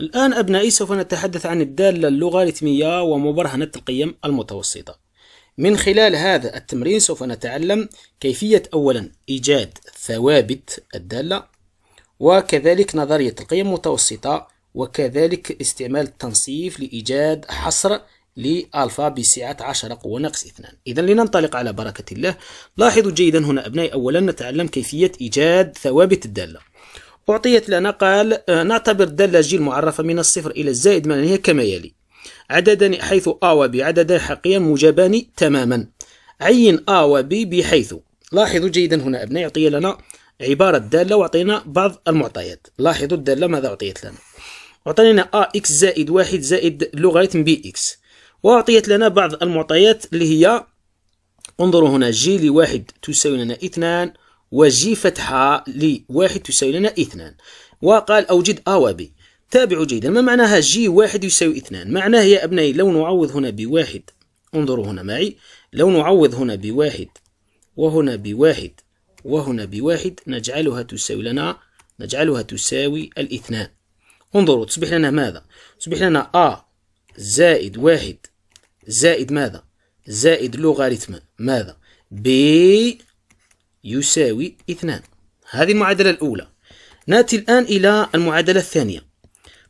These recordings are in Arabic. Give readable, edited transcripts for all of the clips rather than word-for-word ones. الآن أبنائي سوف نتحدث عن الدالة اللوغارتمية ومبرهنة القيم المتوسطة. من خلال هذا التمرين سوف نتعلم كيفية أولا إيجاد ثوابت الدالة، وكذلك نظرية القيم المتوسطة، وكذلك استعمال التنصيف لإيجاد حصر لألفا بسعة 10 قوة ناقص 2. إذا لننطلق على بركة الله. لاحظوا جيدا هنا أبنائي، أولا نتعلم كيفية إيجاد ثوابت الدالة. أعطيت لنا قال نعتبر الدالة جي المعرفة من الصفر إلى الزائد معناها كما يلي: عددان حيث A و B عددان حقيقيان موجبان تماما. عين A و B بحيث، لاحظوا جيدا هنا أبنائي، أعطي لنا عبارة الدالة وأعطينا بعض المعطيات. لاحظوا الدالة ماذا أعطيت لنا؟ أعطينا لنا AX زائد 1 زائد لوغاريتم BX، وأعطيت لنا بعض المعطيات اللي هي، انظروا هنا، جي لواحد تساوي لنا 2 وجي فتحة لواحد تساوي لنا 2، وقال أوجد A و B. تابعوا جيدا ما معناها جي واحد يساوي 2. معناه يا أبنائي لو نعوض هنا بواحد، انظروا هنا معي، لو نعوض هنا بواحد وهنا بواحد وهنا بواحد نجعلها تساوي ال2. انظروا تصبح لنا ماذا؟ تصبح لنا A زائد واحد زائد ماذا؟ زائد لوغاريتم ماذا؟ B يساوي 2. هذه المعادلة الأولى. نأتي الآن إلى المعادلة الثانية.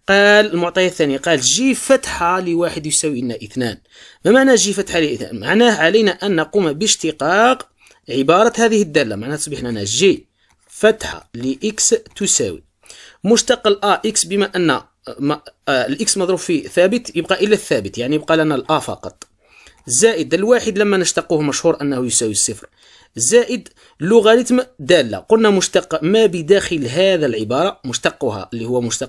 قال المعطية الثانية، قال جي فتحة لواحد يساوي لنا 2. ما معنى جي فتحة ل2؟ معناه علينا أن نقوم باشتقاق عبارة هذه الدالة، معناها تصبح لنا جي فتحة لإكس تساوي مشتق الآ إكس، بما أن الإكس مضروب في ثابت يبقى إلا الثابت، يعني يبقى لنا الآ فقط، زائد الواحد لما نشتقه مشهور أنه يساوي 0، زائد لوغاريتم دالة، قلنا مشتق ما بداخل هذا العبارة، مشتقها اللي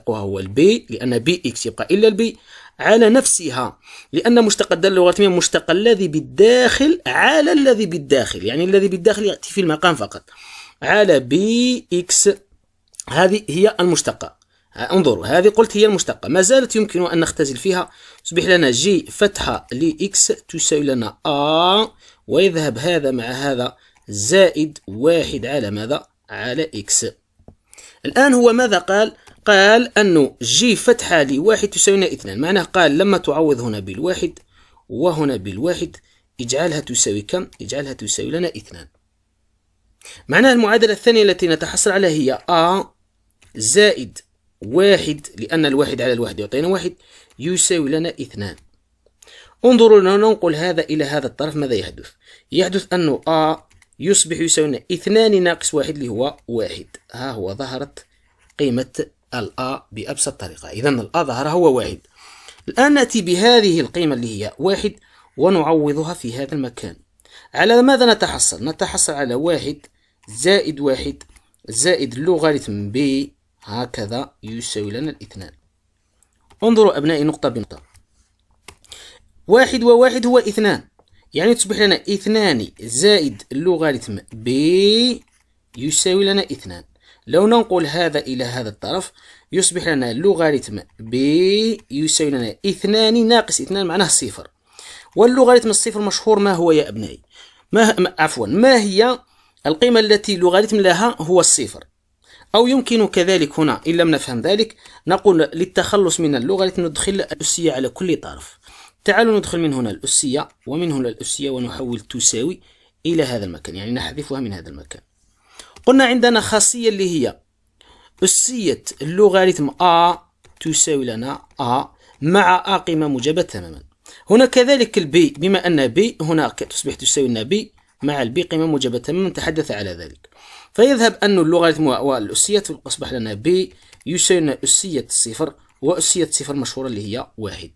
هو البي، لأن بي إكس يبقى إلا البي، على نفسها، لأن مشتق الدالة اللوغاريتمية مشتق الذي بالداخل على الذي بالداخل، يعني الذي بالداخل يأتي في المقام فقط، على بي إكس. هذه هي المشتقة، انظروا هذه قلت هي المشتقة، ما زالت يمكن أن نختزل فيها. تصبح لنا جي فتحة لإكس تساوي لنا A، ويذهب هذا مع هذا، زائد واحد على ماذا؟ على إكس. الآن هو ماذا قال؟ قال أنه جي فتحة لواحد تساوي لنا 2، معناه قال لما تعوض هنا بالواحد وهنا بالواحد اجعلها تساوي كم؟ اجعلها تساوي لنا 2. معناه المعادلة الثانية التي نتحصل عليها هي A زائد واحد، لأن الواحد على الواحد يعطينا واحد، يساوي لنا 2. انظروا ننقل هذا إلى هذا الطرف، ماذا يحدث؟ يحدث أنه A يصبح يساوي لنا 2 ناقص 1 اللي هو 1. ها هو ظهرت قيمة الA بأبسط طريقة، إذا الA ظهر هو 1. الآن نأتي بهذه القيمة اللي هي 1 ونعوضها في هذا المكان. على ماذا نتحصل؟ نتحصل على 1 زائد لوغاريتم B هكذا يساوي لنا 2. انظروا أبنائي نقطة بنقطة، 1 و1 هو 2، يعني تصبح لنا 2 زائد لوغاريتم B يساوي لنا 2. لو ننقل هذا إلى هذا الطرف يصبح لنا لوغاريتم B يساوي لنا 2 ناقص 2 معناه 0. واللوغاريتم الصفر مشهور ما هو يا أبنائي؟ ما هي القيمة التي لوغاريتم لها هو الصفر؟ أو يمكن كذلك هنا إن لم نفهم ذلك نقول للتخلص من اللوغاريتم ندخل الأسية على كل طرف. تعالوا ندخل من هنا الأسية ومن هنا الأسية ونحول تساوي إلى هذا المكان، يعني نحذفها من هذا المكان. قلنا عندنا خاصية اللي هي أسية اللوغاريتم A تساوي لنا A مع A قيمة موجبة تماما. هنا كذلك البي، بما أن بي هنا تصبح تساوي لنا بي مع البي قيمة موجبة تماما، نتحدث على ذلك. فيذهب أن اللوغاريتم والأسية أصبح لنا بي يساوي لنا أسية صفر، وأسية صفر مشهورة اللي هي 1.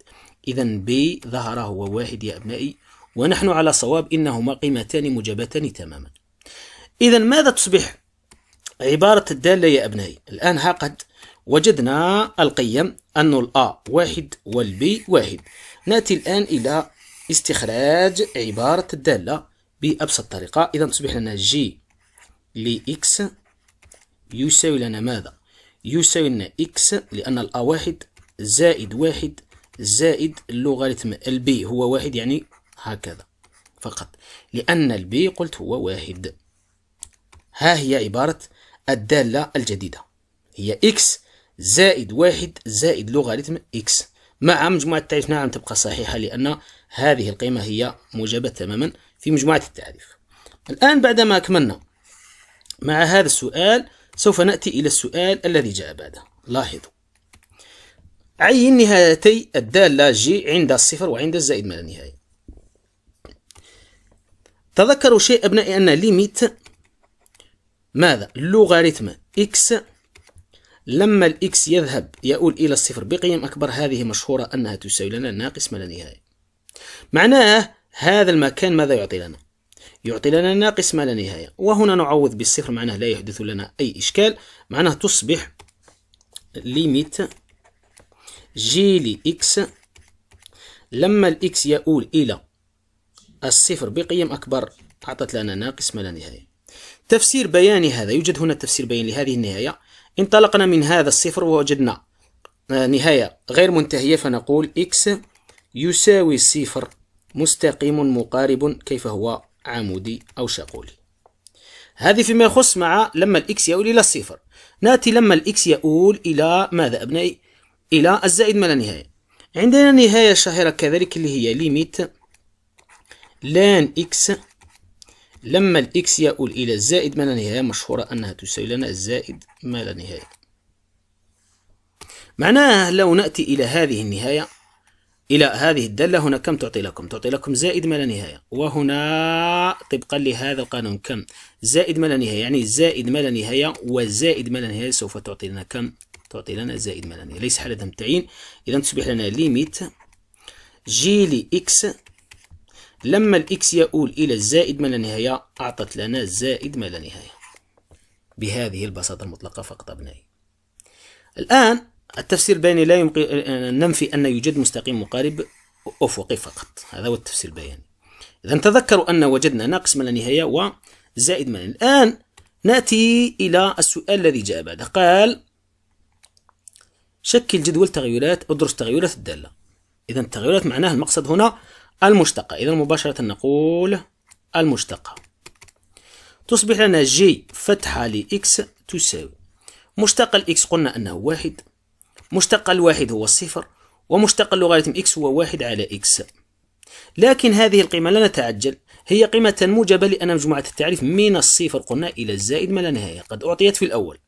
إذا بي ظهر هو 1 يا أبنائي، ونحن على صواب، إنهما قيمتان موجبتان تماما. إذا ماذا تصبح عبارة الدالة يا أبنائي؟ الآن ها قد وجدنا القيم أن الأ 1 والبي 1. نأتي الآن إلى استخراج عبارة الدالة بأبسط طريقة. إذا تصبح لنا جي لإكس يساوي لنا ماذا؟ يساوي لنا إكس، لأن الأ 1 زائد 1 زائد اللوغاريتم البي هو 1، يعني هكذا فقط، لأن البي قلت هو 1. ها هي عبارة الدالة الجديدة، هي إكس زائد واحد زائد لوغاريتم إكس مع مجموعة التعريف. نعم تبقى صحيحة لأن هذه القيمة هي موجبة تماما في مجموعة التعريف. الآن بعدما أكملنا مع هذا السؤال سوف نأتي إلى السؤال الذي جاء بعده. لاحظوا، عين نهايتي الدالة جي عند الصفر وعند الزائد ما لا نهاية. تذكروا شيء أبنائي أن ليميت ماذا؟ لوغاريتم إكس لما الإكس يذهب يؤول إلى الصفر بقيم أكبر، هذه مشهورة أنها تساوي لنا ناقص ما لا نهاية. معناه هذا المكان ماذا يعطي لنا؟ يعطي لنا ناقص ما لا نهاية، وهنا نعوض بالصفر معناه لا يحدث لنا أي إشكال، معناه تصبح ليميت جي لإكس لما الإكس يؤول إلى الصفر بقيم أكبر أعطت لنا ناقص ما لا نهاية. تفسير بياني هذا، يوجد هنا تفسير بياني لهذه النهاية. انطلقنا من هذا الصفر ووجدنا نهاية غير منتهية فنقول إكس يساوي صفر مستقيم مقارب كيف هو عمودي أو شاقولي. هذه فيما يخص مع لما الإكس يؤول إلى الصفر. نأتي لما الإكس يؤول إلى ماذا أبنائي؟ إلى الزائد ما لا نهاية. عندنا نهاية شهيرة كذلك اللي هي ليميت لان إكس لما الإكس يؤول إلى الزائد ما لا نهاية، مشهورة أنها تساوي لنا الزائد ما لا نهاية. معناه لو نأتي إلى هذه النهاية إلى هذه الدالة هنا كم تعطي لكم؟ تعطي لكم زائد ما لا نهاية، وهنا طبقا لهذا القانون كم؟ زائد ما لا نهاية، يعني زائد ما لا نهاية وزائد ما لا نهاية سوف تعطي لنا كم؟ تعطي لنا زائد ما لا نهاية، ليس حالة تعيين. إذا تصبح لنا ليميت جي لإكس لما الإكس يؤول إلى الزائد ما لا نهاية أعطت لنا زائد ما لا نهاية بهذه البساطة المطلقة فقط أبنائي. الآن التفسير البياني لا يمكن أن ننفي أن يوجد مستقيم مقارب أفقي فقط، هذا هو التفسير البياني. إذا تذكروا أن وجدنا ناقص ما لا نهاية وزائد ما لا نهاية. الآن نأتي إلى السؤال الذي جاء بعده. قال شكل جدول تغيرات، ادرس تغيرات الدالة. إذا التغيرات معناه المقصد هنا المشتقة. إذا مباشرة نقول المشتقة تصبح لنا جي فتحة لإكس تساوي مشتقة الإكس قلنا أنه واحد، مشتقة الواحد هو الصفر، ومشتقة اللوغاريتم إكس هو واحد على إكس. لكن هذه القيمة لا نتعجل، هي قيمة موجبة لأن مجموعة التعريف من الصفر قلنا إلى الزائد ما لا نهاية قد أعطيت في الأول.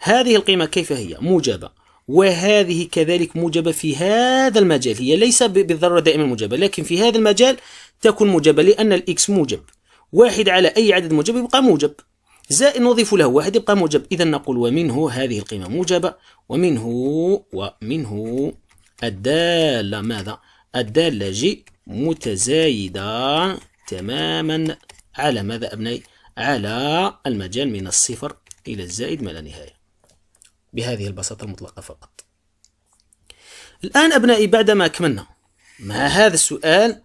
هذه القيمة كيف هي؟ موجبة، وهذه كذلك موجبة في هذا المجال، هي ليس بالضرورة دائما موجبة لكن في هذا المجال تكون موجبة لأن الإكس موجب، واحد على أي عدد موجب يبقى موجب، زائد نضيف له واحد يبقى موجب. إذا نقول ومنه هذه القيمة موجبة، ومنه الدالة ماذا؟ الدالة جي متزايدة تماما على ماذا أبنائي؟ على المجال من الصفر إلى الزائد ما لا نهاية بهذه البساطة المطلقة فقط. الآن أبنائي بعدما أكملنا مع هذا السؤال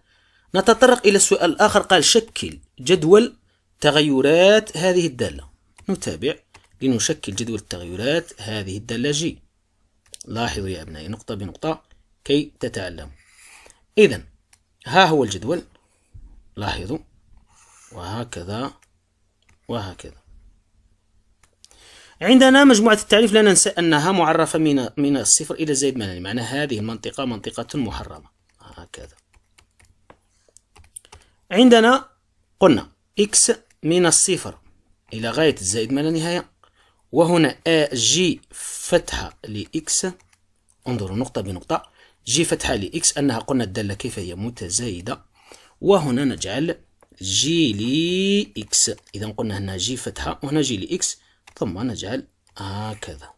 نتطرق إلى السؤال الآخر. قال شكل جدول تغيرات هذه الدالة. نتابع لنشكل جدول تغيرات هذه الدالة جي. لاحظوا يا أبنائي نقطة بنقطة كي تتعلموا. إذا ها هو الجدول، لاحظوا، وهكذا وهكذا. عندنا مجموعة التعريف لا ننسى أنها معرفة من الصفر إلى الزائد ما لا نهاية، معنى هذه المنطقة منطقة محرمة هكذا. عندنا قلنا إكس من الصفر إلى غاية الزائد ما لا نهاية، وهنا جي فتحة لإكس. انظروا نقطة بنقطة، جي فتحة لإكس أنها قلنا الدالة كيف هي؟ متزايدة، وهنا نجعل جي لإكس. إذا قلنا هنا جي فتحة وهنا جي لإكس، ثم نجعل هكذا.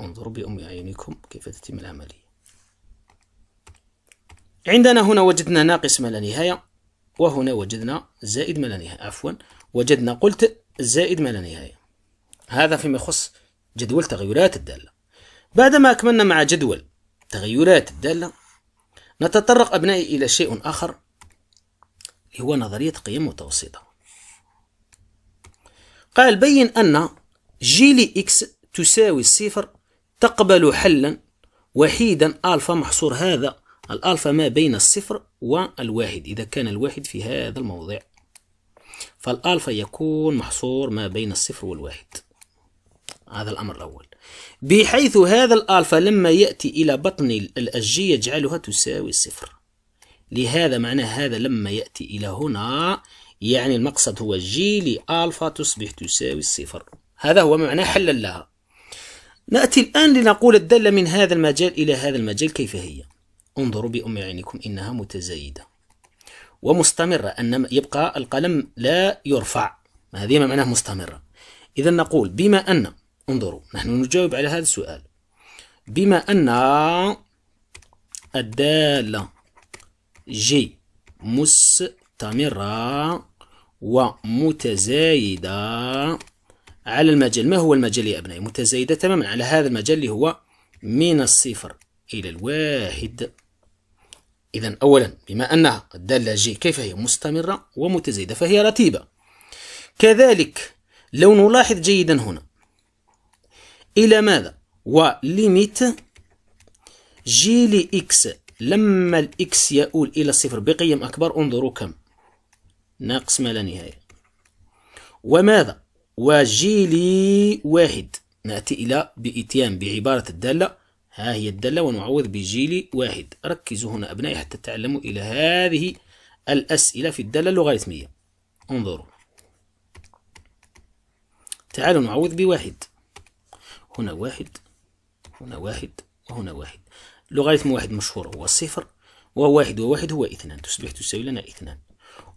انظروا بأم أعينكم كيف تتم العملية. عندنا هنا وجدنا ناقص ما لا نهاية، وهنا وجدنا زائد ما لا نهاية، عفوا وجدنا قلت زائد ما لا نهاية. هذا فيما يخص جدول تغيرات الدالة. بعدما أكملنا مع جدول تغيرات الدالة نتطرق أبنائي إلى شيء آخر هو نظرية قيم متوسطة. قال بين أن جي لإكس تساوي الصفر تقبل حلا وحيدا ألفا، محصور هذا الألفا ما بين الصفر والواحد، إذا كان الواحد في هذا الموضع فالألفا يكون محصور ما بين الصفر والواحد. هذا الأمر الأول، بحيث هذا الألفا لما يأتي إلى بطن الأشجية يجعلها تساوي الصفر. لهذا معناه هذا لما يأتي إلى هنا يعني المقصد هو جي لألفا تصبح تساوي الصفر. هذا هو معناه حلا لها. نأتي الآن لنقول الدالة من هذا المجال إلى هذا المجال كيف هي. انظروا بأم عينكم إنها متزايدة ومستمرة، أن يبقى القلم لا يرفع، هذه ما معناه مستمرة. إذا نقول بما أن، انظروا نحن نجاوب على هذا السؤال، بما أن الدالة جي مستمرة ومتزايدة على المجال، ما هو المجال يا أبنائي؟ متزايدة تماما على هذا المجال اللي هو من الصفر إلى الواحد. إذا أولا بما أنها الدالة جي كيف هي مستمرة ومتزايدة فهي رتيبة. كذلك لو نلاحظ جيدا هنا إلى ماذا؟ وليميت جي لإكس لما الإكس يؤول إلى الصفر بقيم أكبر، انظروا كم؟ ناقص ما لا نهاية. وماذا؟ وجي لي واحد، نأتي إلى بإتيان بعبارة الدالة، ها هي الدالة ونعوض بجي لي واحد. ركزوا هنا أبنائي حتى تعلموا إلى هذه الأسئلة في الدالة اللوغاريتمية. انظروا تعالوا نعوض بواحد، هنا واحد هنا واحد وهنا واحد. لوغاريتم واحد مشهور هو الصفر، وواحد وواحد هو اثنان، تصبح تساوي لنا اثنان.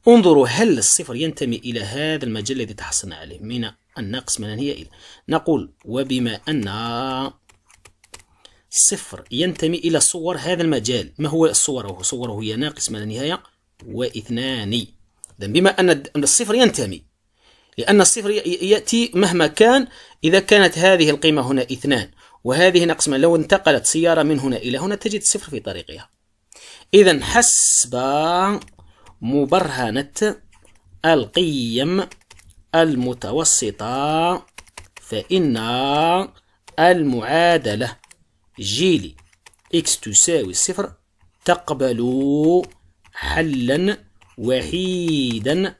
انظروا هل الصفر ينتمي إلى هذا المجال الذي تحصلنا عليه من الناقص ما لا نهاية إلى. نقول وبما أن صفر ينتمي إلى صور هذا المجال، ما هو صوره؟ صوره هي ناقص ما لا نهاية واثناني. إذا بما أن الصفر ينتمي، لأن الصفر يأتي مهما كان، إذا كانت هذه القيمة هنا اثنان وهذه ناقص ما، لو انتقلت سيارة من هنا إلى هنا تجد الصفر في طريقها. إذا حسب مبرهنة القيم المتوسطة فإن المعادلة جيلي إكس تساوي الصفر تقبل حلا وحيدا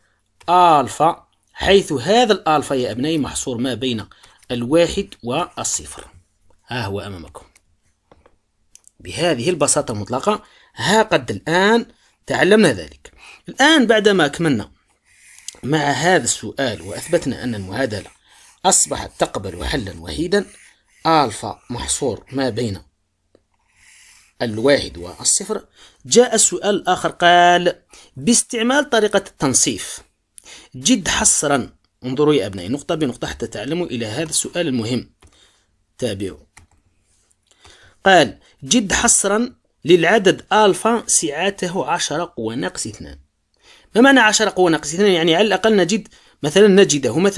ألفا، حيث هذا الألفا يا أبنائي محصور ما بين الواحد والصفر. ها هو أمامكم بهذه البساطة المطلقة. ها قد الآن تعلمنا ذلك. الآن بعدما أكملنا مع هذا السؤال وأثبتنا أن المعادلة أصبحت تقبل حلا وحيدا، ألفا محصور ما بين الواحد والصفر، جاء السؤال الآخر قال باستعمال طريقة التنصيف جد حصرا. انظروا يا أبنائي نقطة بنقطة حتى تعلموا إلى هذا السؤال المهم، تابعوا. قال جد حصرا للعدد ألفا سعته 10 قوة ناقص 2. ما معنى 10 قوة ناقص 2؟ يعني على الأقل نجد مثلا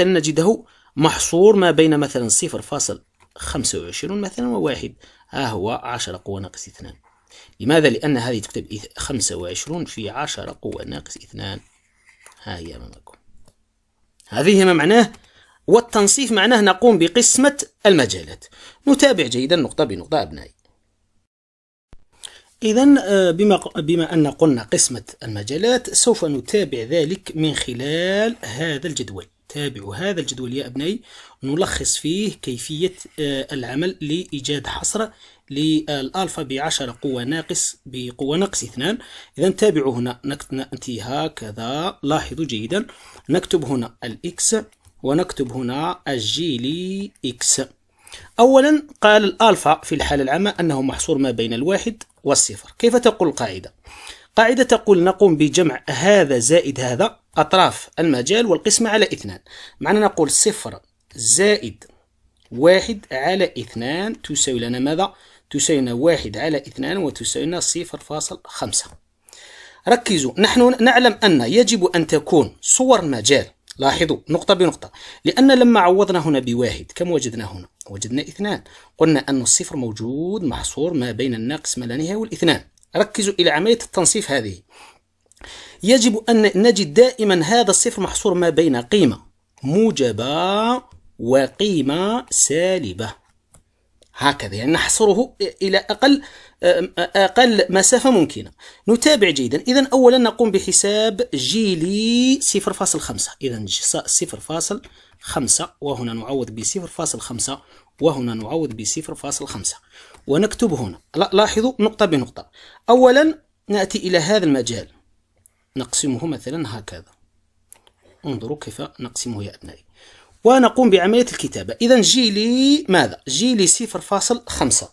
نجده محصور ما بين مثلا 0.25 مثلا وواحد، ها هو 10 قوة ناقص 2. لماذا؟ لأن هذه تكتب 25 في 10 قوة ناقص 2. ها هي أمامكم، هذه ما معناه. والتنصيف معناه نقوم بقسمة المجالات. نتابع جيدا نقطة بنقطة أبنائي. إذن بما أن قلنا قسمة المجالات سوف نتابع ذلك من خلال هذا الجدول. تابعوا هذا الجدول يا أبنائي، نلخص فيه كيفية العمل لإيجاد حصر للألفا ب10 بقوة ناقص 2. إذا تابعوا هنا، نأتي هكذا، لاحظوا جيدا، نكتب هنا الإكس ونكتب هنا الجي لي إكس. أولا قال الألفا في الحالة العامة أنه محصور ما بين الواحد والصفر. كيف تقول القاعدة؟ قاعدة تقول نقوم بجمع هذا زائد هذا أطراف المجال والقسمة على 2. معنا نقول 0 زائد 1 على 2 تساوي لنا ماذا؟ تساوي لنا 1 على 2 وتساوي لنا 0.5. ركزوا، نحن نعلم أن يجب أن تكون صور المجال، لاحظوا نقطة بنقطة، لأن لما عوضنا هنا بواحد كم وجدنا هنا؟ وجدنا 2. قلنا أن الصفر موجود محصور ما بين الناقص ما لا نهاية والاثنان. ركزوا إلى عملية التنصيف هذه، يجب أن نجد دائما هذا الصفر محصور ما بين قيمة موجبة وقيمة سالبة. هكذا، يعني نحصره إلى أقل مسافة ممكنة. نتابع جيدا. إذا أولا نقوم بحساب جيلي 0.5. إذا 0.5 وهنا نعوض ب 0.5 وهنا نعوض ب 0.5 ونكتب هنا. لاحظوا نقطة بنقطة. أولا نأتي إلى هذا المجال نقسمه مثلا هكذا، انظروا كيف نقسمه يا أبنائي، ونقوم بعملية الكتابة. إذا جيلي ماذا؟ جيلي 0.5.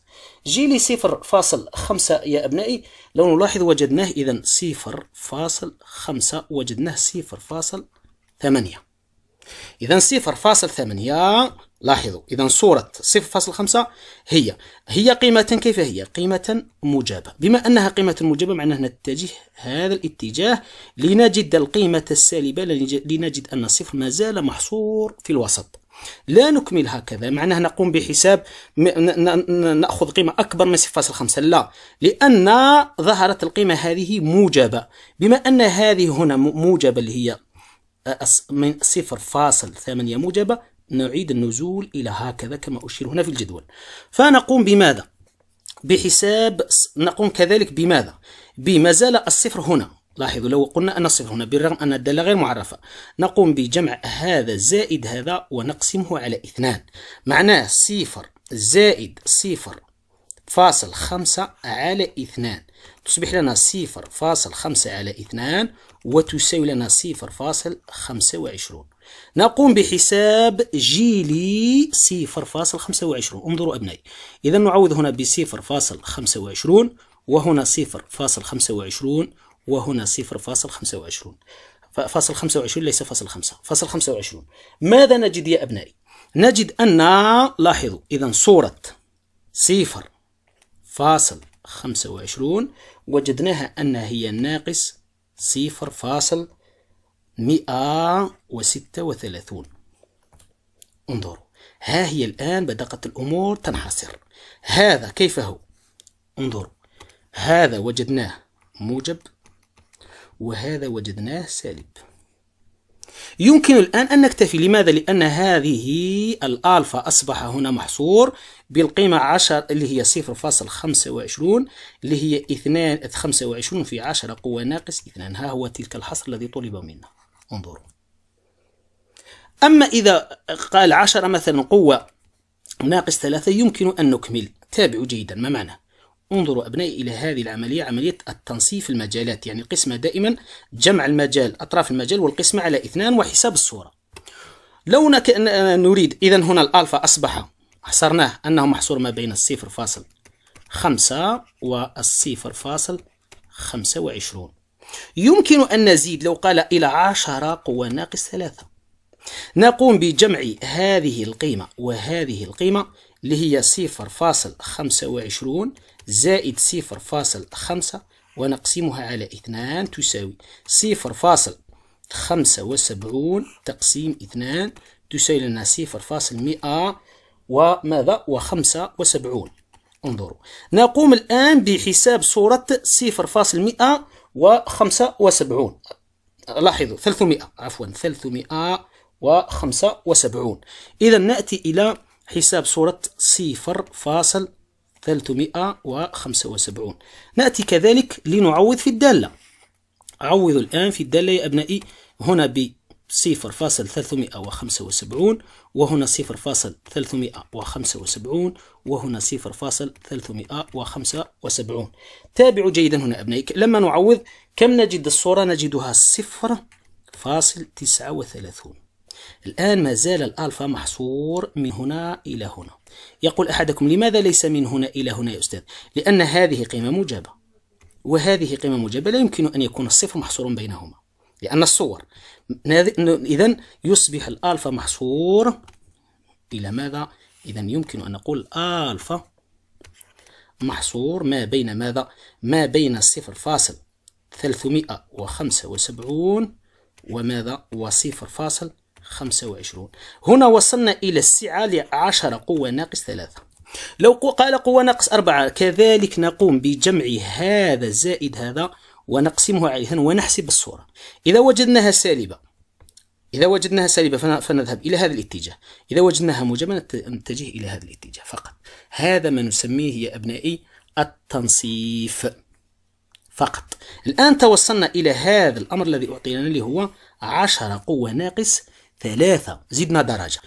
جيلي 0.5 يا أبنائي لو نلاحظ وجدناه، إذا 0.5 وجدناه 0.8. إذا 0.8 لاحظوا، إذا صورة 0.5 هي قيمة، كيف هي؟ قيمة موجبة. بما أنها قيمة موجبة معناه نتجه هذا الاتجاه لنجد القيمة السالبة، لنجد أن الصفر ما زال محصور في الوسط. لا نكمل هكذا معناه نقوم بحساب نأخذ قيمة أكبر من 0.5، لا، لأن ظهرت القيمة هذه موجبة. بما أن هذه هنا موجبة اللي هي من 0.8 موجبة، نعيد النزول إلى هكذا كما أشير هنا في الجدول. فنقوم بماذا؟ بحساب، نقوم كذلك بماذا؟ بما زال الصفر هنا. لاحظوا لو قلنا أن الصفر هنا بالرغم أن الدالة غير معرفة، نقوم بجمع هذا زائد هذا ونقسمه على 2، معناه 0 زائد 0.5 على 2 تصبح لنا 0.5 على 2 وتساوي لنا 0.25. نقوم بحساب جيلي 0.25. انظروا أبنائي، إذا نعوض هنا ب 0.25 وهنا 0.25 وهنا 0.25 ليس فاصل 5، فاصل 25. ماذا نجد يا أبنائي؟ نجد أن، لاحظوا، إذا صورة 0.25 وجدناها أنها هي ناقص 0.136. انظروا، ها هي الآن بدأت الأمور تنحصر. هذا كيف هو؟ انظروا، هذا وجدناه موجب وهذا وجدناه سالب. يمكن الآن أن نكتفي. لماذا؟ لأن هذه الألفا أصبح هنا محصور بالقيمة 10 اللي هي 0.25 اللي هي 25 في 10 قوة ناقص 2. ها هو تلك الحصر الذي طلب منا. انظروا. أما إذا قال 10 مثلا قوة ناقص 3 يمكن أن نكمل. تابعوا جيدا ما معنى. انظروا أبنائي إلى هذه العملية، عملية التنصيف المجالات، يعني القسمة دائما جمع المجال، أطراف المجال والقسمة على 2 وحساب الصورة. لو نريد، إذا هنا الألفا أصبح حصرناه أنه محصور ما بين 0.5 و0.25. يمكن أن نزيد لو قال إلى 10 قوة ناقص 3. نقوم بجمع هذه القيمة وهذه القيمة اللي هي 0.25 زائد 0.5 ونقسمها على 2 تساوي 0.75 تقسيم 2 تساوي لنا 0.100 وماذا؟ و75. انظروا، نقوم الآن بحساب صورة 0.175. لاحظوا 375. إذا نأتي إلى حساب صورة 0.375. نأتي كذلك لنعوض في الدالة. أعوض الآن في الدالة يا أبنائي، هنا ب 0.375 وهنا 0.375 وهنا 0.375. تابعوا جيدا هنا أبنائي، لما نعوض كم نجد الصورة؟ نجدها 0.39. الآن ما زال الألفا محصور من هنا إلى هنا. يقول أحدكم لماذا ليس من هنا إلى هنا يا أستاذ؟ لأن هذه قيمة موجبة وهذه قيمة موجبة، لا يمكن أن يكون الصفر محصورا بينهما لأن الصور. إذا يصبح الألفا محصور إلى ماذا؟ إذا يمكن أن نقول الألفا محصور ما بين ماذا؟ ما بين 0.375 وماذا؟ و0.25. هنا وصلنا إلى السعة ل10 قوة ناقص 3. لو قال قوة ناقص 4 كذلك نقوم بجمع هذا زائد هذا ونقسمه عليها ونحسب الصورة. إذا وجدناها سالبة إذا وجدناها سالبة فنذهب إلى هذا الاتجاه، إذا وجدناها موجبة نتجه إلى هذا الاتجاه فقط. هذا ما نسميه يا أبنائي التنصيف فقط. الآن توصلنا إلى هذا الأمر الذي أعطينا اللي هو 10 قوة ناقص 3، زدنا درجة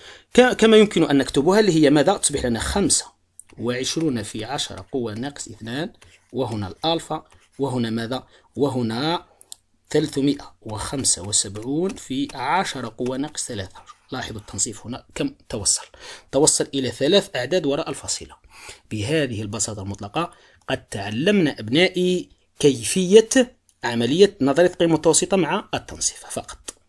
كما يمكن أن نكتبها اللي هي ماذا؟ تصبح لنا 25 في 10 قوة ناقص 2، وهنا الألفا، وهنا ماذا؟ وهنا 375 في 10 قوة ناقص 3. لاحظوا التنصيف هنا كم توصل؟ توصل إلى 3 أعداد وراء الفاصلة. بهذه البساطة المطلقة قد تعلمنا أبنائي كيفية عملية نظرية القيم المتوسطة مع التنصيف فقط.